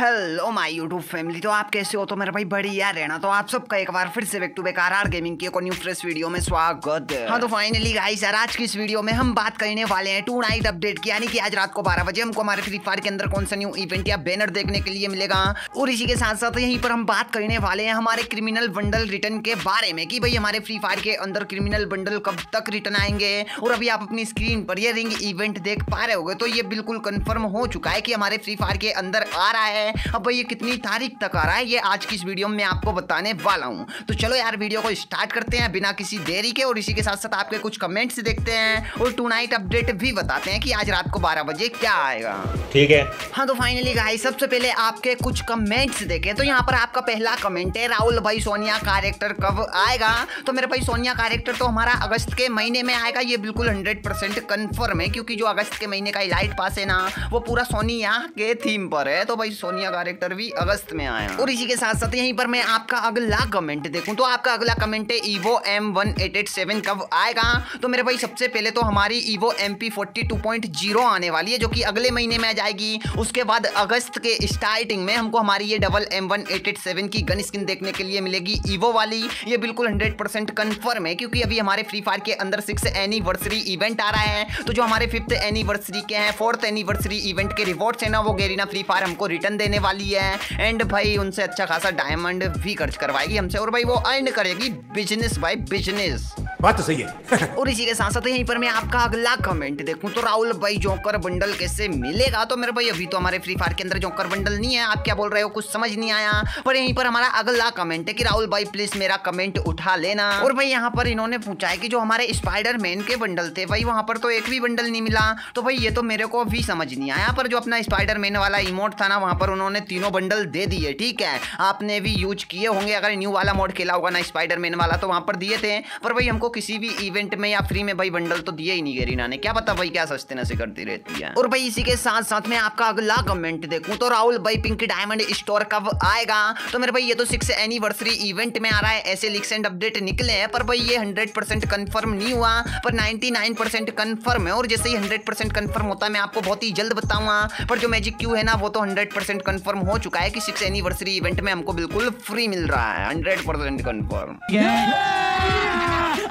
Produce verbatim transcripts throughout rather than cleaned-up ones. Hello my YouTube family, तो आप कैसे हो। तो मेरा भाई बढ़िया रहना। तो आप सबका एक बार फिर से back to back R R gaming की एक न्यू फ्रेश वीडियो में स्वागत है। हाँ तो फाइनली गाइस यार, आज की इस वीडियो में हम बात करने वाले हैं टू नाइट अपडेट की, यानी कि आज रात को बारह बजे हमको हमारे फ्री फायर के अंदर कौन सा न्यू इवेंट या बैनर देखने के लिए मिलेगा। और इसी के साथ साथ यहीं पर हम बात करने वाले हैं हमारे क्रिमिनल बंडल रिटर्न के बारे में कि भाई हमारे फ्री फायर के अंदर क्रिमिनल बंडल कब तक रिटर्न आएंगे। और अभी आप अपनी स्क्रीन पर ये रिंग इवेंट देख पा रहे होगे, तो ये बिल्कुल कंफर्म हो चुका है कि हमारे फ्री फायर के अंदर आ रहा है। अब भाई ये कितनी तारीख तक आ रहा है, ये आज की इस वीडियो में आपको बताने वाला हूं। तो चलो यार वीडियो को स्टार्ट करते हैं बिना किसी देरी के, और इसी के साथ साथ आपके कुछ कमेंट्स देखते हैं और टुनाइट अपडेट भी बताते हैं कि आज रात को बारह बजे क्या आएगा। ठीक है। हाँ तो फाइनली गाइस, सबसे पहले आपके कुछ कमेंट्स देखें तो यहाँ पर आपका पहला कमेंट है, राहुल भाई सोनिया कैरेक्टर कब आएगा। तो मेरे भाई सोनिया कैरेक्टर तो हमारा अगस्त के महीने में आएगा, ये बिल्कुल हंड्रेड परसेंट कन्फर्म है, क्योंकि जो अगस्त के महीने का इलाइट पास है ना, वो पूरा सोनिया के थीम पर है। तो भाई सोनिया कैरेक्टर भी अगस्त में आया। और इसी के साथ साथ यहीं पर मैं आपका अगला कमेंट देखूं तो आपका अगला कमेंट है evo M one eight eight seven कब आएगा। तो मेरे भाई सबसे पहले तो हमारी evo M P forty two point zero आने वाली है, जो कि अगले महीने में आ जाएगी। उसके बाद अगस्त के स्टार्टिंग में हमको हमारी ये double M one eight eight seven की गन स्किन देखने के लिए मिलेगी, ईवो वाली। ये बिल्कुल हंड्रेड परसेंट कन्फर्म है, क्योंकि अभी हमारे फ्री फायर के अंदर सिक्स एनिवर्सरी इवेंट आ रहा है। तो जो हमारे फिफ्थ एनिवर्सरी के हैं, फोर्थ एनिवर्सरी इवेंट के रिवॉर्ड्स है ना, वो गेरीना फ्री फायर हमको रिटर्न देने वाली है। एंड भाई उनसे अच्छा खासा डायमंड भी खर्च करवाएगी हमसे, और भाई वो अर्न करेगी बिजनेस बाय बिजनेस। बात तो सही है। और इसी के साथ साथ यहीं पर मैं आपका अगला कमेंट देखूं तो राहुल भाई जोकर बंडल कैसे मिलेगा। तो मेरे भाई अभी तो हमारे फ्री फायर के अंदर जोकर बंडल नहीं है, आप क्या बोल रहे हो कुछ समझ नहीं आया। पर यहीं पर हमारा अगला कमेंट है कि राहुल भाई प्लीज मेरा कमेंट उठा लेना। और भाई यहाँ पर इन्होंने पूछा है कि जो हमारे स्पाइडरमैन के बंडल थे भाई, वहां पर तो एक भी बंडल नहीं मिला। तो भाई ये तो मेरे को भी समझ नहीं आया, पर जो अपना स्पाइडरमैन वाला इमोट था ना, वहां पर उन्होंने तीनों बंडल दे दिए। ठीक है, आपने भी यूज किए होंगे अगर न्यू वाला मोड खेला होगा ना स्पाइडरमैन वाला, तो वहां पर दिए थे। पर भाई हमको किसी भी इवेंट में या फ्री में भाई बंडल तो दिए ही नहीं गेरीना ने, क्या पता भाई क्या सस्ते नशे करती रहती है। और भाई इसी के साथ साथ में आपका अगला कमेंट देखूं तो राहुल भाई पिंक डायमंड स्टोर कब आएगा। तो मेरे भाई ये तो सिक्स एनिवर्सरी इवेंट में आ रहा है, ऐसे लीक्स एंड अपडेट निकले हैं, पर भाई ये हंड्रेड परसेंट कन्फर्म नहीं हुआ, पर नाइनटी नाइन परसेंट कन्फर्म है। और जैसे ही हंड्रेड परसेंट कन्फर्म होता है मैं आपको बहुत ही जल्द बताऊंगा। पर जो मैजिक क्यू है ना, वो तो हंड्रेड परसेंट कन्फर्म हो चुका है कि सिक्स एनिवर्सरी इवेंट में हमको बिल्कुल फ्री मिल रहा है, हंड्रेड परसेंट कन्फर्म।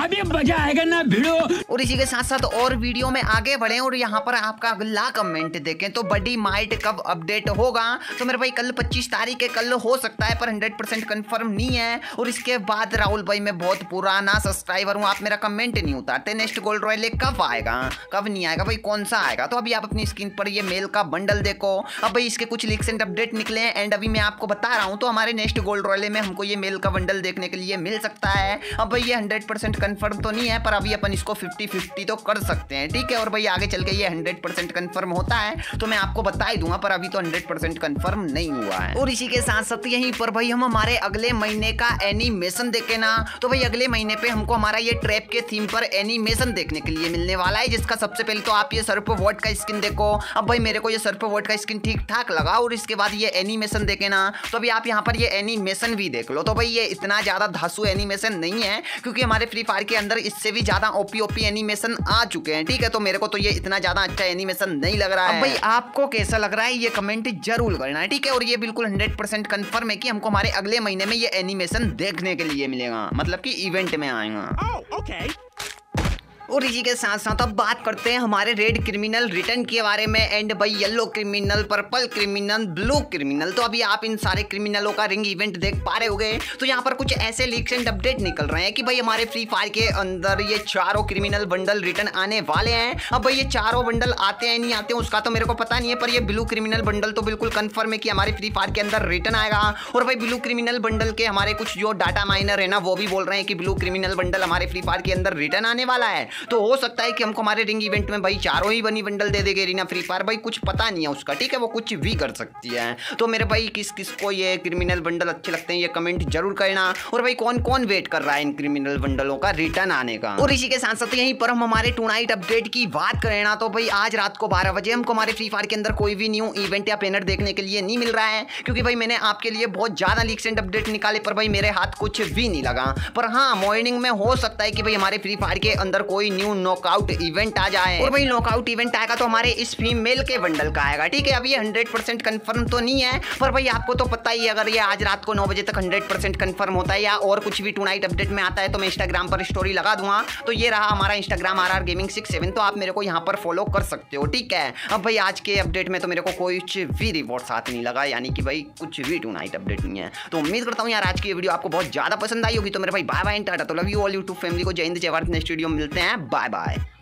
अभी मजा आएगा ना भिड़ो। और इसी के साथ साथ और वीडियो में आगे बढ़े और यहाँ पर आपका अगला कमेंट देखें तो बडी माइट कब अपडेट होगा। तो मेरे भाई कल पच्चीस तारीख है, कल हो सकता है, पर हंड्रेड परसेंट कन्फर्म नहीं है। और इसके बाद राहुल भाई मैं बहुत पुराना सब्सक्राइबर हूँ, आप मेरा कमेंट नहीं उतारते। नेक्स्ट गोल्ड रॉयल कब आएगा, कब नहीं आएगा भाई, कौन सा आएगा। तो अभी आप अपनी स्क्रीन पर ये मेल का बंडल देखो। अब भाई इसके कुछ लीक्स एंड अपडेट निकले हैं, एंड अभी मैं आपको बता रहा हूँ। तो हमारे नेक्स्ट गोल्ड रॉयल में हमको ये मेल का बंडल देखने के लिए मिल सकता है। अब भाई ये हंड्रेड परसेंट कन्फर्म तो नहीं है, पर अभी अपन इसको फिफ्टी फिफ्टी तो कर सकते हैं। ठीक है, और भाई आगे चल के ये हंड्रेड परसेंट कन्फर्म होता है तो मैं आपको बता ही दूंगा, पर अभी तो हंड्रेड परसेंट कन्फर्म नहीं हुआ है। और इसी के साथ साथ यहीं पर भाई हम हमारे अगले महीने का एनिमेशन देखें ना, तो भाई अगले महीने पे हमको हमारा ये ट्रैप के थीम पर एनिमेशन देखने के लिए मिलने वाला है, जिसका सबसे पहले तो आप ये सर्प वर्ड का स्किन देखो। अब भाई मेरे को ये सर्प वर्ड का स्किन ठीक ठाक लगा, और इसके बाद ये एनिमेशन देखे ना, तो अभी आप यहाँ पर ये एनिमेशन भी देख लो। तो भाई ये इतना ज्यादा धांसू एनिमेशन नहीं है, क्योंकि हमारे फ्री फायर के अंदर इससे भी ज्यादा ओपी ओपी एनिमेशन आ चुके हैं। ठीक है, तो मेरे को तो ये इतना ज्यादा अच्छा एनिमेशन नहीं लग रहा है। अब भाई आपको कैसा लग रहा है ये कमेंट जरूर करना है। ठीक है, और ये बिल्कुल हंड्रेड परसेंट कंफर्म है कि हमको हमारे अगले महीने में ये एनिमेशन देखने के लिए मिलेगा, मतलब कि इवेंट में आएगा। oh, okay. और इसी के साथ साथ अब बात करते हैं हमारे रेड क्रिमिनल रिटर्न के बारे में, एंड भाई yellow criminal, purple criminal, blue criminal. तो अभी आप इन सारे क्रिमिनलों का रिंग इवेंट देख पा रहे होंगे। तो यहाँ पर कुछ ऐसे लीक्स एंड अपडेट निकल रहे हैं कि भाई हमारे फ्री फायर के अंदर ये चारों क्रिमिनल बंडल रिटर्न आने वाले हैं। अब भाई ये चारों बंडल आते हैं नहीं आते हैं उसका तो मेरे को पता नहीं है, पर यह ब्लू क्रिमिनल बंडल तो बिल्कुल कन्फर्म है कि हमारे फ्री फायर के अंदर रिटर्न आएगा। और भाई ब्लू क्रिमिनल बंडल के हमारे कुछ जो डाटा माइनर है ना, वो भी बोल रहे हैं कि ब्लू क्रिमिनल बंडल हमारे फ्री फायर के अंदर रिटर्न आने वाला है। तो हो सकता है कि हमको हमारे रिंग इवेंट में भाई चारों ही बनी बंडल दे देगी रीना फ्री फायर, भाई कुछ पता नहीं है उसका। ठीक है, वो कुछ भी कर सकती है। तो मेरे भाई किस किस को ये क्रिमिनल बंडल अच्छे लगते हैं, ये कमेंट जरूर करना। और भाई कौन कौन वेट कर रहा है इन क्रिमिनल बंडलों का रिटर्न आने का। और इसी के साथ साथ यहीं पर हम हमारे टुनाइट अपडेट की बात करें ना, तो भाई आज रात को बारह बजे हमको हमारे फ्री फायर के अंदर कोई भी न्यू इवेंट या बैनर देखने के लिए नहीं मिल रहा है, क्योंकि भाई मैंने आपके लिए बहुत ज्यादा लीक्स एंड अपडेट निकाले, पर भाई मेरे हाथ कुछ भी नहीं लगा। पर हाँ, मॉर्निंग में हो सकता है कि भाई हमारे फ्री फायर के अंदर कोई कोई न्यू नॉकआउट इवेंट आ जाए। और भाई नॉकआउट इवेंट आएगा तो हमारे इस फीमेल के बंडल का आएगा, ठीक है। अब ये हंड्रेड परसेंट कन्फर्म तो नहीं है, पर भाई आपको तो पता ही, अगर ये आज रात को नौ बजे तक हंड्रेड परसेंट कन्फर्म होता है या और कुछ भी टुनाइट अपडेट में आता है तो मैं इंस्टाग्राम पर स्टोरी लगा दूंगा। तो ये रहा हमारा Instagram R R gaming six seven, तो आप मेरे को यहाँ पर फॉलो कर सकते हो, ठीक है। अब भाई आज के अपडेट में तो मेरे को कोई भी रिवॉर्ड साथ नहीं लगा, यानी कि भाई कुछ भी टुनाइट अपडेट नहीं है। तो उम्मीद करता हूँ यार आज की वीडियो आपको बहुत ज्यादा पसंद आई होगी। तो मेरे भाई बाय बाय, टाटा, तो love you all YouTube family को, जय हिंद जय भारत। नेक्स्ट वीडियो मिलते हैं, बाय बाय।